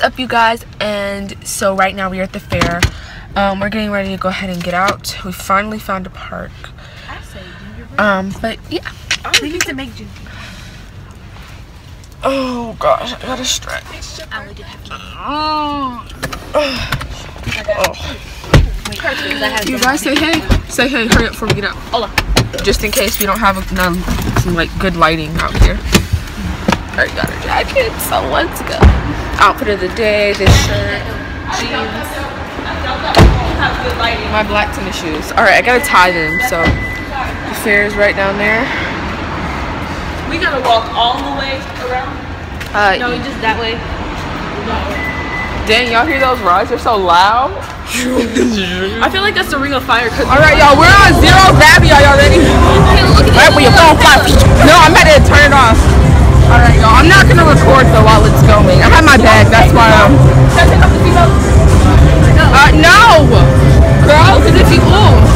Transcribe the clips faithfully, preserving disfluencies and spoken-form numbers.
What's up, you guys? And so right now we are at the fair. Um, we're getting ready to go ahead and get out. We finally found a park. I say gingerbread. Um, but yeah. Oh, we need to make gingerbread. Oh gosh, I gotta stretch. Oh. Oh. You guys say hey. Say hey, hurry up before we get out. Hola. Just in case we don't have none, some like good lighting out here. I already got her jacket, so let's go. Outfit of the day, this shirt, jeans. My black tennis shoes. Alright, I gotta tie them, so the fair is right down there. We gotta walk all the way around? Uh, no, yeah. Just that way. Dang, y'all hear those rides? They're so loud. I feel like that's the Ring of Fire. Alright, y'all, we're on zero gravity. Are y'all ready? Right when your phone flies. No, I'm about to turn it off. Alright, y'all, I'm not gonna record though while it's going. I have my bag, that's why I'm. Should I take off the seatbelt? Uh, no! Girl, because if you will.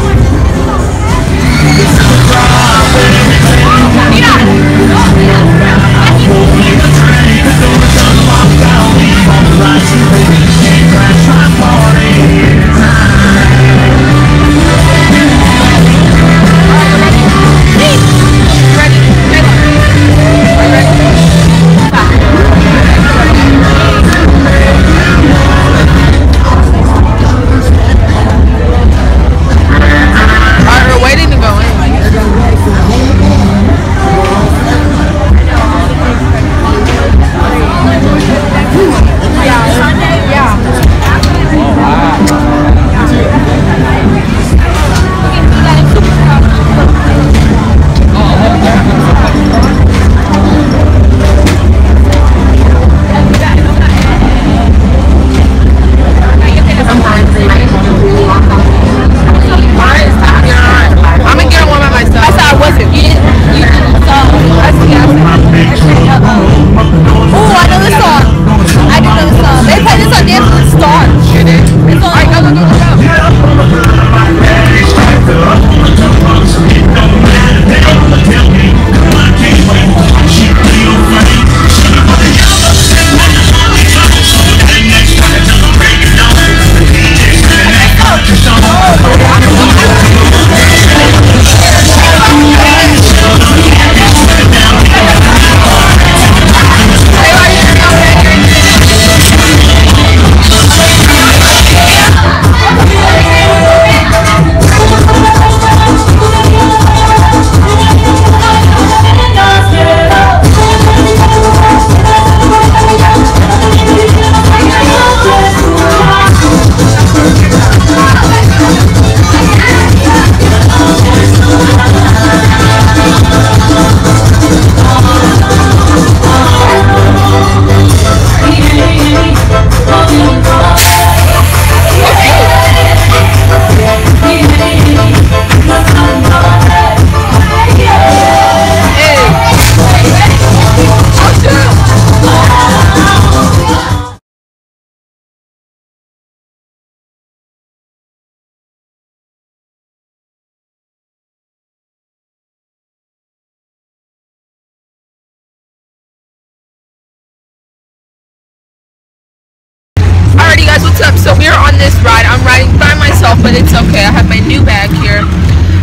So we're on this ride. I'm riding by myself, but it's okay. I have my new bag here.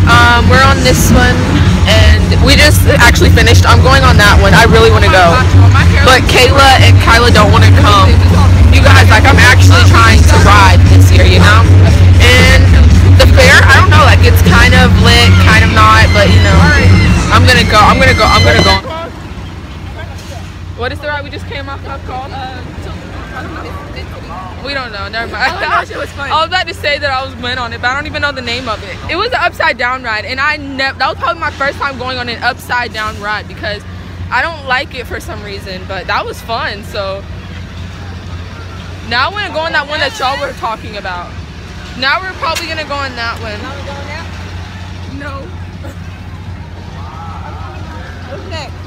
Um, we're on this one, and we just actually finished. I'm going on that one. I really want to go, but Kayla and Kyla don't want to come. You guys, like, I'm actually trying to ride this year, you know? And the fair, I don't know. Like, it's kind of lit, kind of not, but, you know, I'm going to go. I'm going to go. I'm going to go. What is the ride we just came off of called? We don't know, never mind. I thought it was fun. I was about to say that I was went on it, but I don't even know the name of it. It was an upside down ride, and I never, that was probably my first time going on an upside down ride because I don't like it for some reason, but that was fun. So now I want to go on that one that y'all were talking about. Now we're probably going to go on that one. No. What's next?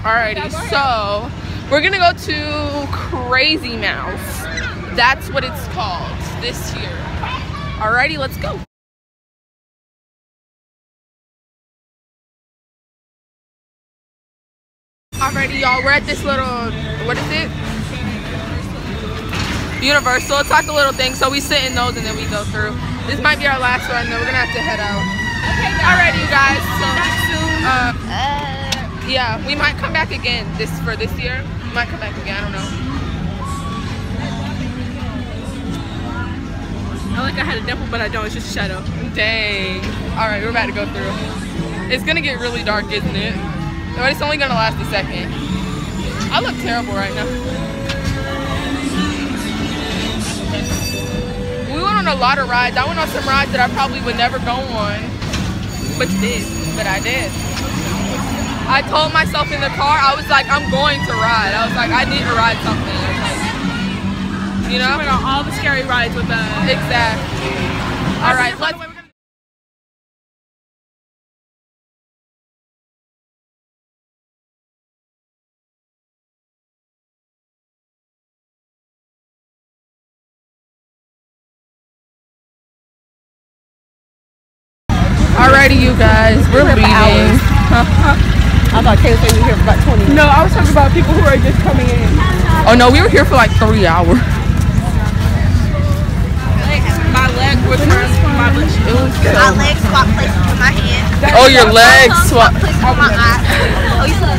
Alrighty, so we're gonna go to Crazy Mouse. That's what it's called this year. Alrighty, let's go. Alrighty, y'all, we're at this little, what is it? Universal. It's like a little thing, so we sit in those and then we go through. This might be our last one, then we're gonna have to head out. Okay, alrighty, you guys. So, uh, yeah, we might come back again this for this year. We might come back again. I don't know. I like I had a dimple, but I don't. It's just a shadow. Dang. Alright, we're about to go through. It's gonna get really dark, isn't it? But it's only gonna last a second. I look terrible right now. We went on a lot of rides. I went on some rides that I probably would never go on. But did. But I did. I told myself in the car, I was like, I'm going to ride. I was like, I need to ride something. I was like, you know? We went on all the scary rides with us. Exactly. Alright, let's. Alrighty, you guys, we're leaving. Huh? Huh? I thought Kayla said we were here for about twenty minutes. No, I was talking about people who are just coming in. Oh no, we were here for like three hours. My leg was hurting. My legs swap places with my hand. Oh, your legs swap places with my eye. Oh, you said.